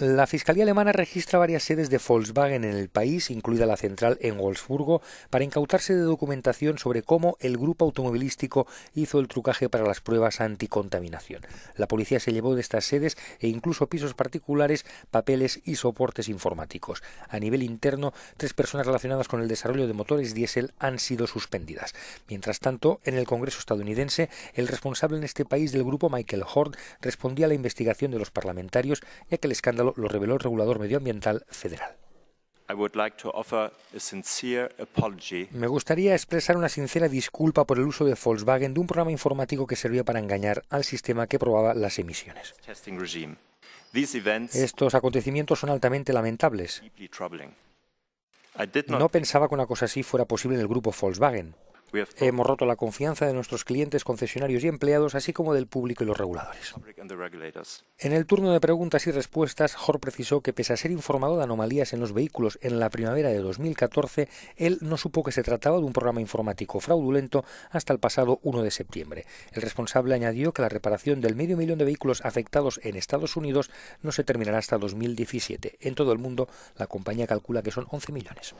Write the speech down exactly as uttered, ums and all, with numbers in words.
La Fiscalía alemana registra varias sedes de Volkswagen en el país, incluida la central en Wolfsburgo, para incautarse de documentación sobre cómo el grupo automovilístico hizo el trucaje para las pruebas anticontaminación. La policía se llevó de estas sedes e incluso pisos particulares, papeles y soportes informáticos. A nivel interno, tres personas relacionadas con el desarrollo de motores diésel han sido suspendidas. Mientras tanto, en el Congreso estadounidense, el responsable en este país del grupo, Michael Horn, respondía a la investigación de los parlamentarios, ya que el escándalo lo reveló el regulador medioambiental federal. Me gustaría expresar una sincera disculpa por el uso de Volkswagen de un programa informático que servía para engañar al sistema que probaba las emisiones. Estos acontecimientos son altamente lamentables. No pensaba que una cosa así fuera posible en el grupo Volkswagen. Hemos roto la confianza de nuestros clientes, concesionarios y empleados, así como del público y los reguladores. En el turno de preguntas y respuestas, Horn precisó que, pese a ser informado de anomalías en los vehículos en la primavera de dos mil catorce, él no supo que se trataba de un programa informático fraudulento hasta el pasado uno de septiembre. El responsable añadió que la reparación del medio millón de vehículos afectados en Estados Unidos no se terminará hasta dos mil diecisiete. En todo el mundo, la compañía calcula que son once millones.